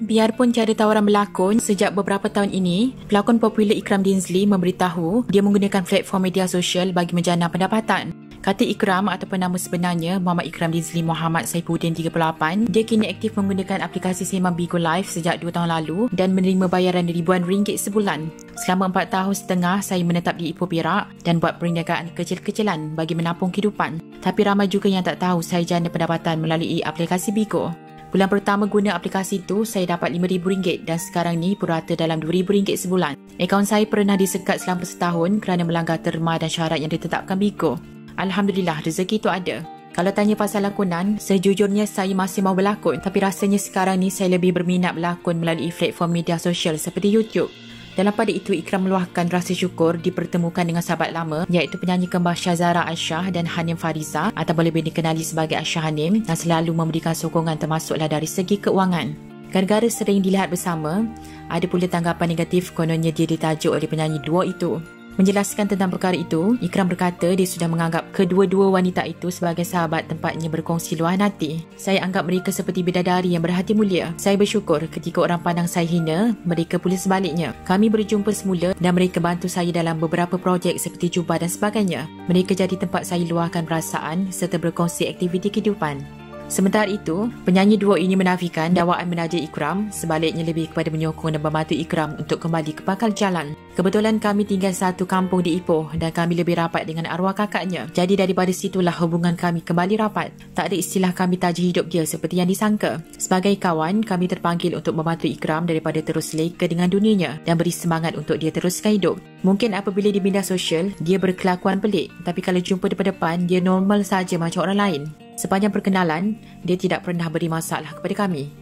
Biarpun tiada tawaran berlakon, sejak beberapa tahun ini, pelakon popular Iqram Dinzly memberitahu dia menggunakan platform media sosial bagi menjana pendapatan. Kata Iqram ataupun nama sebenarnya Muhammad Iqram Dinzly Muhammad Saipuddin 38, dia kini aktif menggunakan aplikasi sembang Bigo Live sejak 2 tahun lalu dan menerima bayaran ribuan ringgit sebulan. Selama 4 tahun setengah, saya menetap di Ipoh Perak dan buat perniagaan kecil-kecilan bagi menampung kehidupan. Tapi ramai juga yang tak tahu saya jana pendapatan melalui aplikasi Bigo. Bulan pertama guna aplikasi itu, saya dapat RM5,000 dan sekarang ni purata dalam RM2,000 sebulan. Akaun saya pernah disekat selama setahun kerana melanggar terma dan syarat yang ditetapkan Bigo. Alhamdulillah, rezeki itu ada. Kalau tanya pasal lakonan, sejujurnya saya masih mahu berlakon. Tapi rasanya sekarang ni saya lebih berminat berlakon melalui platform media sosial seperti YouTube. Dalam pada itu, Iqram meluahkan rasa syukur dipertemukan dengan sahabat lama iaitu penyanyi kembar Syazara Aisyah dan Hanim Farizah atau boleh dikenali sebagai Aisyah Hanim yang selalu memberikan sokongan termasuklah dari segi keuangan. Gara-gara sering dilihat bersama, ada pula tanggapan negatif kononnya dia ditajuk oleh penyanyi duo itu. Menjelaskan tentang perkara itu, Iqram berkata dia sudah menganggap kedua-dua wanita itu sebagai sahabat tempatnya berkongsi luahan hati. Saya anggap mereka seperti bidadari yang berhati mulia. Saya bersyukur ketika orang pandang saya hina, mereka pula sebaliknya. Kami berjumpa semula dan mereka bantu saya dalam beberapa projek seperti jubah dan sebagainya. Mereka jadi tempat saya luahkan perasaan serta berkongsi aktiviti kehidupan. Sementara itu, penyanyi duo ini menafikan dakwaan menaja Iqram, sebaliknya lebih kepada menyokong dan membantu Iqram untuk kembali ke pangkal jalan. Kebetulan kami tinggal satu kampung di Ipoh dan kami lebih rapat dengan arwah kakaknya. Jadi daripada situlah hubungan kami kembali rapat. Tak ada istilah kami taja hidup dia seperti yang disangka. Sebagai kawan, kami terpanggil untuk membantu Iqram daripada terus leka dengan dunianya dan beri semangat untuk dia teruskan hidup. Mungkin apabila di media sosial, dia berkelakuan pelik, tapi kalau jumpa depan-depan, dia normal saja macam orang lain. Sepanjang perkenalan, dia tidak pernah beri masalah kepada kami.